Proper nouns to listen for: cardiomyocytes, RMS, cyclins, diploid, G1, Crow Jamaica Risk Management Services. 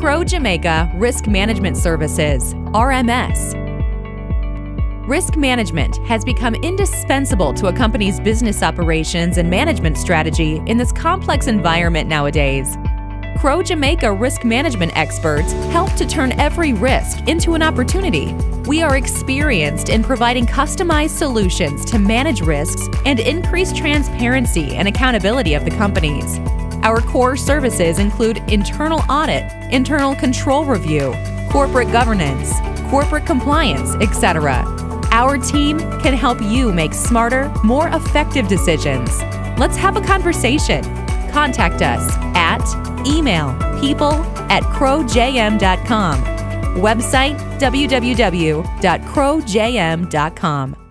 Crow Jamaica Risk Management Services, RMS. Risk management has become indispensable to a company's business operations and management strategy in this complex environment nowadays. Crow Jamaica risk management experts help to turn every risk into an opportunity. We are experienced in providing customized solutions to manage risks and increase transparency and accountability of the companies. Our core services include internal audit, internal control review, corporate governance, corporate compliance, etc. Our team can help you make smarter, more effective decisions. Let's have a conversation. Contact us at email people@crowjm.com, website www.crowjm.com.